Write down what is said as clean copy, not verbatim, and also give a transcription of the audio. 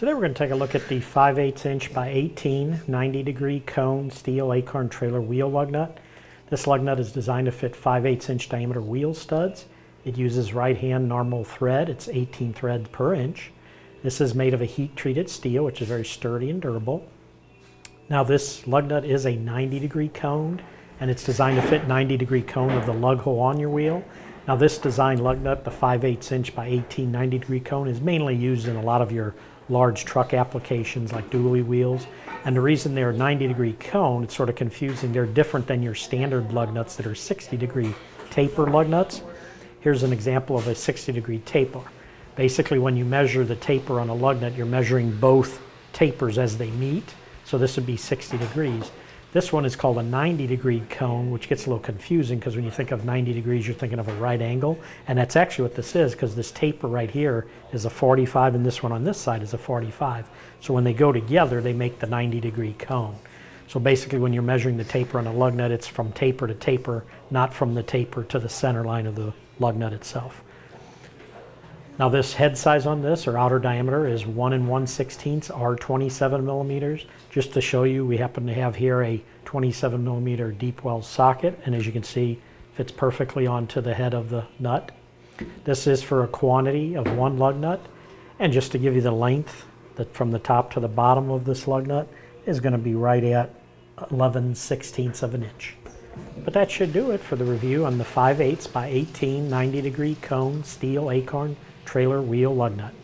Today we're going to take a look at the 5/8 inch by 18 90-degree cone steel Acorn trailer wheel lug nut. This lug nut is designed to fit 5/8 inch diameter wheel studs. It uses right hand normal thread. It's 18 threads per inch. This is made of a heat-treated steel, which is very sturdy and durable. Now this lug nut is a 90-degree cone, and it's designed to fit 90-degree cone of the lug hole on your wheel. Now this design lug nut, the 5/8 inch by 18 90-degree cone, is mainly used in a lot of your large truck applications like dually wheels. And the reason they're 90-degree cone, it's sort of confusing, they're different than your standard lug nuts that are 60-degree taper lug nuts. Here's an example of a 60-degree taper. Basically, when you measure the taper on a lug nut, you're measuring both tapers as they meet. So this would be 60 degrees. This one is called a 90-degree cone, which gets a little confusing because when you think of 90 degrees, you're thinking of a right angle. And that's actually what this is, because this taper right here is a 45 and this one on this side is a 45. So when they go together, they make the 90-degree cone. So basically when you're measuring the taper on a lug nut, it's from taper to taper, not from the taper to the center line of the lug nut itself. Now this head size on this, or outer diameter, is 1 1/16 or 27 millimeters. Just to show you, we happen to have here a 27 millimeter deep weld socket, and as you can see, fits perfectly onto the head of the nut. This is for a quantity of one lug nut, and just to give you the length, that from the top to the bottom of this lug nut is going to be right at 11/16 of an inch. But that should do it for the review on the 5/8 by 18 90-degree cone steel Acorn trailer wheel lug nut.